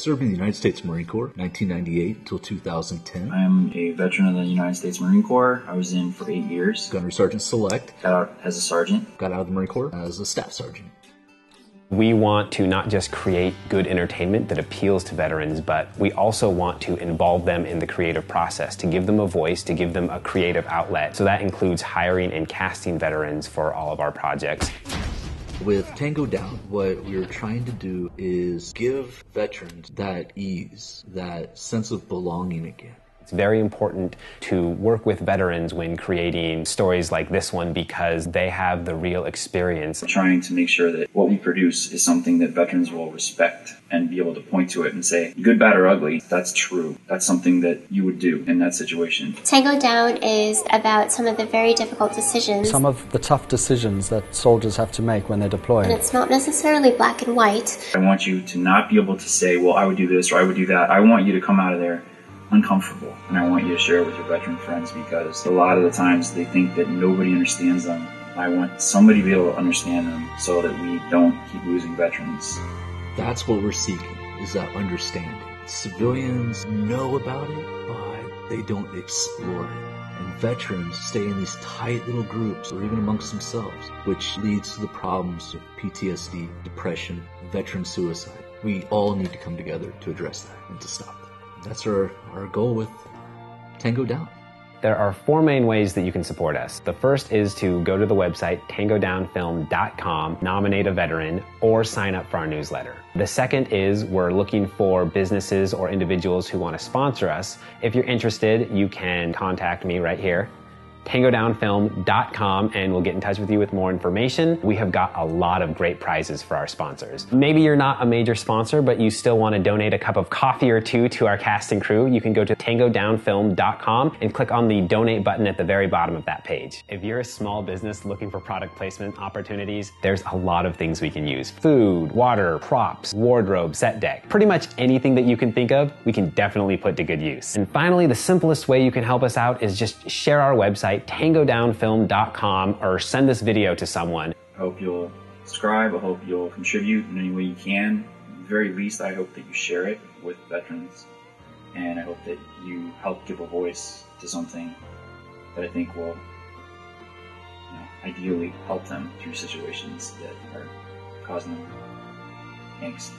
served in the United States Marine Corps, 1998 until 2010. I am a veteran of the United States Marine Corps. I was in for 8 years. Gunnery Sergeant Select. Got out as a sergeant. Got out of the Marine Corps as a staff sergeant. We want to not just create good entertainment that appeals to veterans, but we also want to involve them in the creative process, to give them a voice, to give them a creative outlet. So that includes hiring and casting veterans for all of our projects. With Tango Down, what we're trying to do is give veterans that ease, that sense of belonging again. It's very important to work with veterans when creating stories like this one because they have the real experience. Trying to make sure that what we produce is something that veterans will respect and be able to point to it and say, good, bad, or ugly, that's true. That's something that you would do in that situation. Tango Down is about some of the very difficult decisions. Some of the tough decisions that soldiers have to make when they deploy. And it's not necessarily black and white. I want you to not be able to say, well, I would do this or I would do that. I want you to come out of there uncomfortable, and I want you to share with your veteran friends because a lot of the times they think that nobody understands them. I want somebody to be able to understand them so that we don't keep losing veterans. That's what we're seeking, is that understanding. Civilians know about it, but they don't explore it. And veterans stay in these tight little groups or even amongst themselves, which leads to the problems of PTSD, depression, veteran suicide. We all need to come together to address that and to stop that. That's our goal with Tango Down. There are 4 main ways that you can support us. The first is to go to the website tangodownfilm.com, nominate a veteran, or sign up for our newsletter. The second is we're looking for businesses or individuals who want to sponsor us. If you're interested, you can contact me right here, tangodownfilm.com, and we'll get in touch with you with more information. We have got a lot of great prizes for our sponsors. Maybe you're not a major sponsor, but you still want to donate a cup of coffee or 2 to our cast and crew. You can go to tangodownfilm.com and click on the donate button at the very bottom of that page. If you're a small business looking for product placement opportunities, there's a lot of things we can use. Food, water, props, wardrobe, set deck, pretty much anything that you can think of, we can definitely put to good use. And finally, the simplest way you can help us out is just share our website, tangodownfilm.com, or send this video to someone. I hope you'll subscribe. I hope you'll contribute in any way you can. At the very least, I hope that you share it with veterans, and I hope that you help give a voice to something that I think will, you know, ideally help them through situations that are causing them angst.